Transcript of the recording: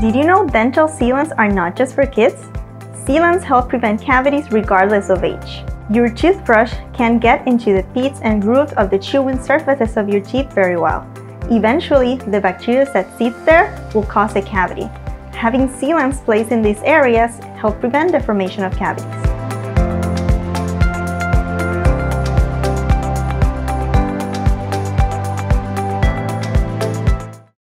Did you know dental sealants are not just for kids? Sealants help prevent cavities regardless of age. Your toothbrush can get into the pits and roots of the chewing surfaces of your teeth very well. Eventually, the bacteria that sits there will cause a cavity. Having sealants placed in these areas help prevent the formation of cavities.